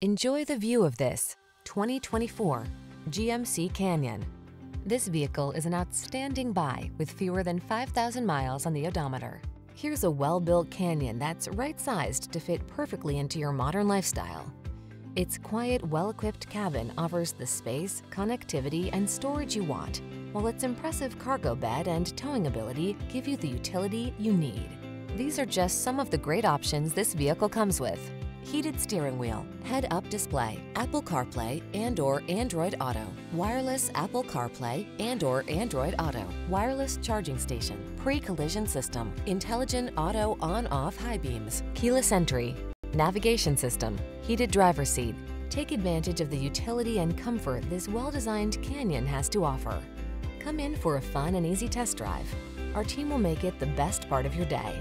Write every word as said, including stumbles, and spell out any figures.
Enjoy the view of this twenty twenty-four G M C Canyon. This vehicle is an outstanding buy with fewer than five thousand miles on the odometer. Here's a well-built Canyon that's right-sized to fit perfectly into your modern lifestyle. Its quiet, well-equipped cabin offers the space, connectivity, and storage you want, while its impressive cargo bed and towing ability give you the utility you need. These are just some of the great options this vehicle comes with: heated steering wheel, head-up display, Apple CarPlay and or Android Auto, wireless Apple CarPlay and or Android Auto, wireless charging station, pre-collision system, intelligent auto on-off high beams, keyless entry, navigation system, heated driver's seat. Take advantage of the utility and comfort this well-designed Canyon has to offer. Come in for a fun and easy test drive. Our team will make it the best part of your day.